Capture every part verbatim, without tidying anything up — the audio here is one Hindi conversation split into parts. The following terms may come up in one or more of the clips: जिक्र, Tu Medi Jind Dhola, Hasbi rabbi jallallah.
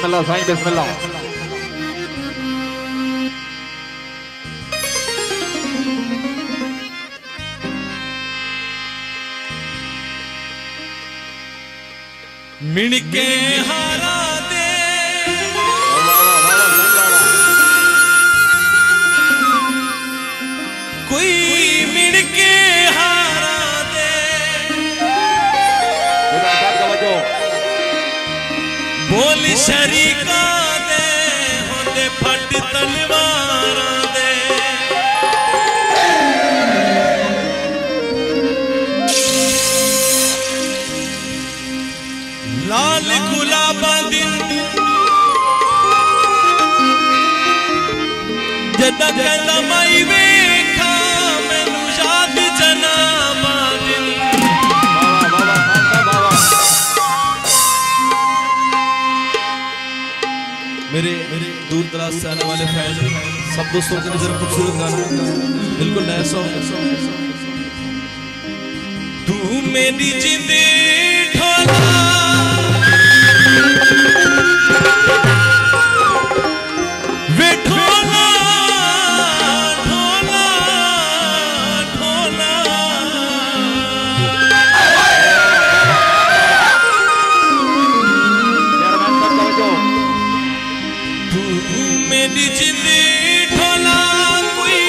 बिस्मिल्लाह साईं बिस्मिल्लाह। मिणके हारा दे कोई मिणके हारा दे बोल शरीका दे होते फट तलवार दे लाल गुलाबा दिन जदा कहना माई वेखा मैनू याद जनाबा दिन मेरे मेरे दूर दराज से आने वाले फैज सब दोस्तों के लिए खूबसूरत गाना बिल्कुल नया सॉन्ग तू मेरी जिंद ढोला वे ढोला ढोला ढोला तू मेरी जिंद ढोला कोई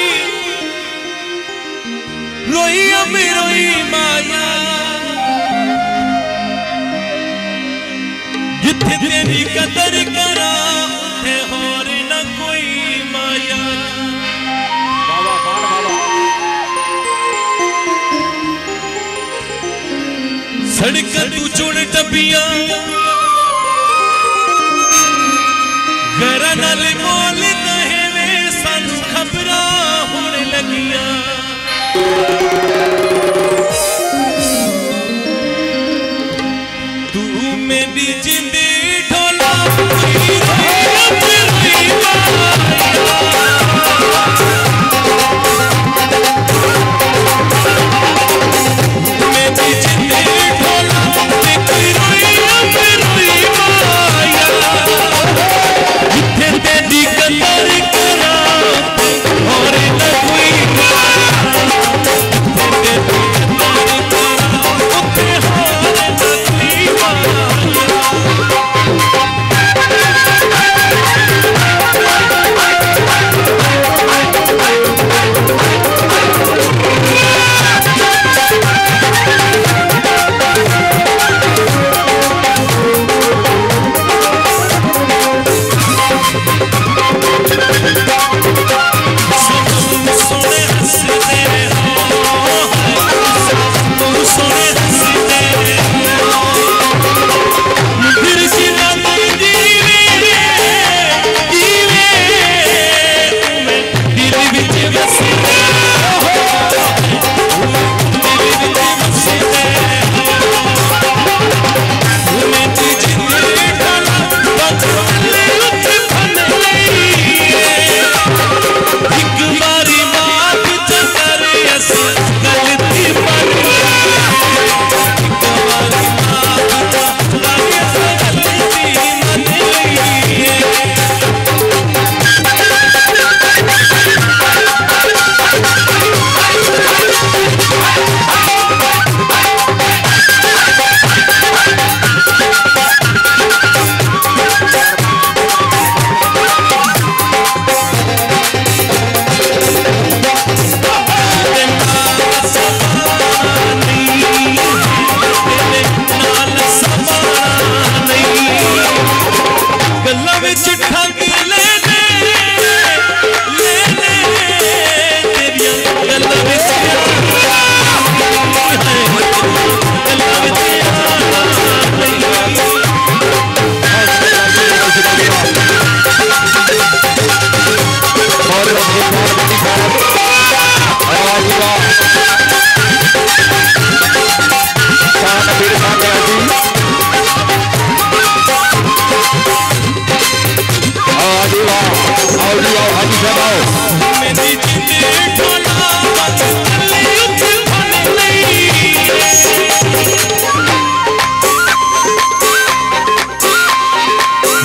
रोई अमी रोई माया जिथे तेरी कदर करा होर न कोई माया सड़क तू चुन टपिया घर नाल बोल कहने सानू खबर होन लगिया तू मेरी जिंद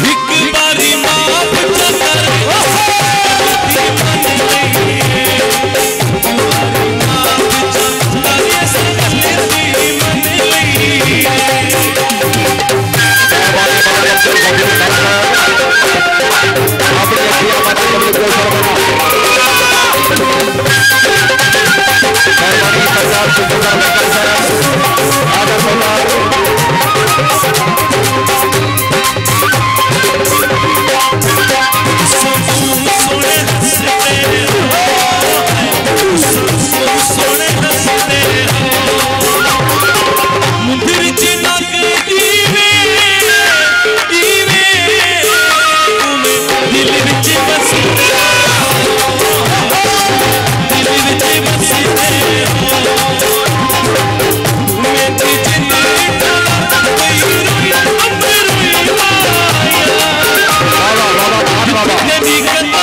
Nick Let me get